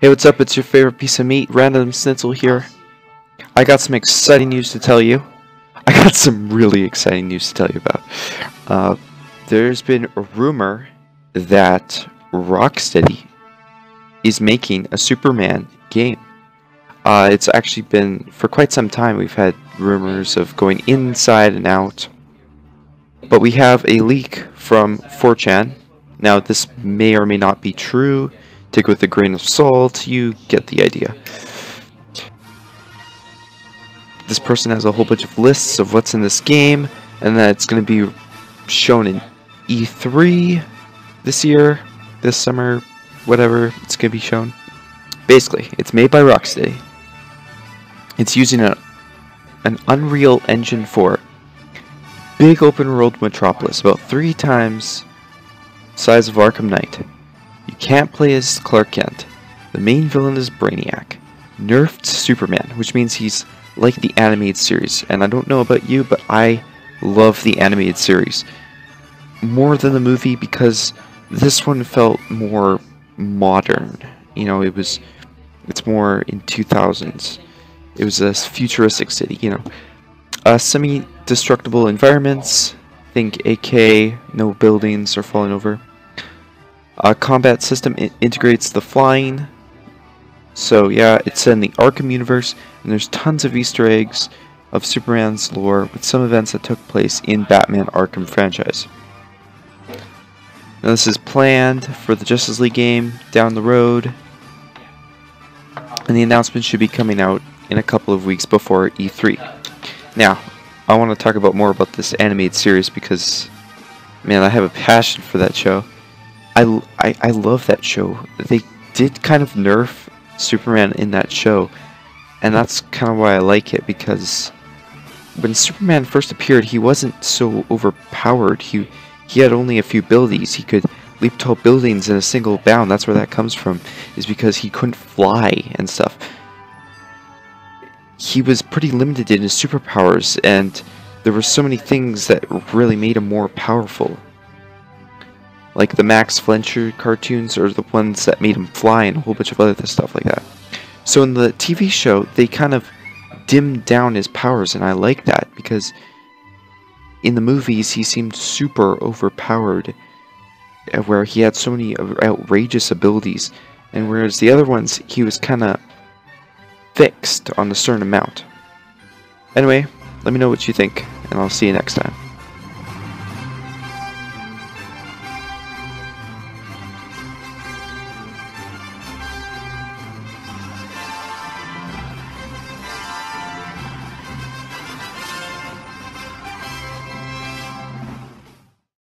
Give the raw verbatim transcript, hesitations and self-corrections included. Hey, what's up? It's your favorite piece of meat, Random Snitzel here. I got some exciting news to tell you. I got some really exciting news to tell you about. Uh, there's been a rumor that Rocksteady is making a Superman game. Uh, it's actually been, for quite some time, we've had rumors of going inside and out. But we have a leak from four chan. Now, this may or may not be true. Take it with a grain of salt, you get the idea. This person has a whole bunch of lists of what's in this game, and that it's going to be shown in E three this year, this summer, whatever it's going to be shown. Basically, it's made by Rocksteady. It's using a, an Unreal Engine four. Big open world metropolis, about three times the size of Arkham Knight. You can't play as Clark Kent. The main villain is Brainiac. Nerfed Superman, which means he's like the animated series. And I don't know about you, but I love the animated series more than the movie because this one felt more modern. You know, it was, it's more in two thousands. It was a futuristic city, you know. Uh, semi-destructible environments, think A K, no buildings are falling over. Uh, combat system in integrates the flying, so yeah, it's in the Arkham universe, and there's tons of Easter eggs of Superman's lore, with some events that took place in Batman Arkham franchise. Now this is planned for the Justice League game down the road, and the announcement should be coming out in a couple of weeks before E three. Now, I want to talk about more about this animated series because, man, I have a passion for that show. I, I, I love that show. They did kind of nerf Superman in that show, and that's kind of why I like it, because when Superman first appeared, he wasn't so overpowered. He, he had only a few abilities. He could leap tall buildings in a single bound. That's where that comes from, is because he couldn't fly and stuff. He was pretty limited in his superpowers, and there were so many things that really made him more powerful. Like the Max Fleischer cartoons are the ones that made him fly and a whole bunch of other stuff like that. So in the T V show, they kind of dimmed down his powers, and I like that, because in the movies, he seemed super overpowered, where he had so many outrageous abilities, and whereas the other ones, he was kind of fixed on a certain amount. Anyway, let me know what you think, and I'll see you next time.